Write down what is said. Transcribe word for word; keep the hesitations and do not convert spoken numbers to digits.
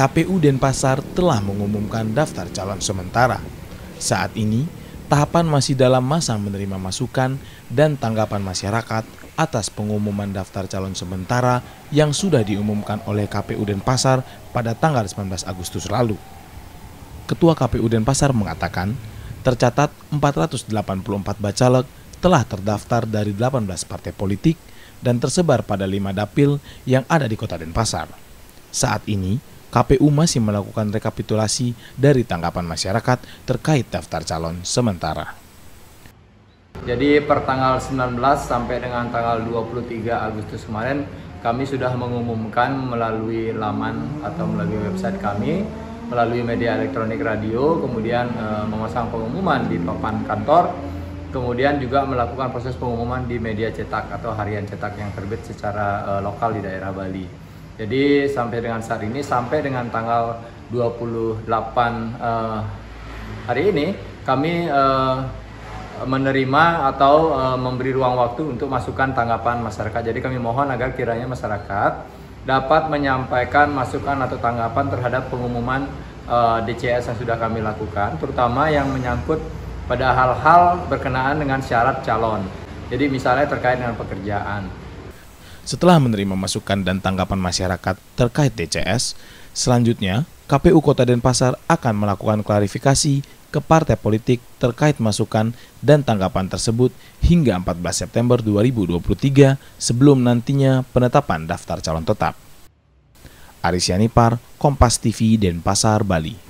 K P U Denpasar telah mengumumkan daftar calon sementara. Saat ini, tahapan masih dalam masa menerima masukan dan tanggapan masyarakat atas pengumuman daftar calon sementara yang sudah diumumkan oleh K P U Denpasar pada tanggal sembilan belas Agustus lalu. Ketua K P U Denpasar mengatakan, tercatat empat ratus delapan puluh empat bacalek telah terdaftar dari delapan belas partai politik dan tersebar pada lima dapil yang ada di Kota Denpasar. Saat ini, K P U masih melakukan rekapitulasi dari tanggapan masyarakat terkait daftar calon sementara. Jadi per tanggal sembilan belas sampai dengan tanggal dua puluh tiga Agustus kemarin, kami sudah mengumumkan melalui laman atau melalui website kami, melalui media elektronik radio, kemudian e, memasang pengumuman di papan kantor, kemudian juga melakukan proses pengumuman di media cetak atau harian cetak yang terbit secara e, lokal di daerah Bali. Jadi sampai dengan saat ini, sampai dengan tanggal dua puluh delapan eh, hari ini, kami eh, menerima atau eh, memberi ruang waktu untuk masukan tanggapan masyarakat. Jadi kami mohon agar kiranya masyarakat dapat menyampaikan masukan atau tanggapan terhadap pengumuman eh, D C S yang sudah kami lakukan, terutama yang menyangkut pada hal-hal berkenaan dengan syarat calon. Jadi misalnya terkait dengan pekerjaan. Setelah menerima masukan dan tanggapan masyarakat terkait D C S, selanjutnya K P U Kota Denpasar akan melakukan klarifikasi ke partai politik terkait masukan dan tanggapan tersebut hingga empat belas September dua ribu dua puluh tiga sebelum nantinya penetapan daftar calon tetap. Aris Yanipar, Kompas T V Denpasar, Bali.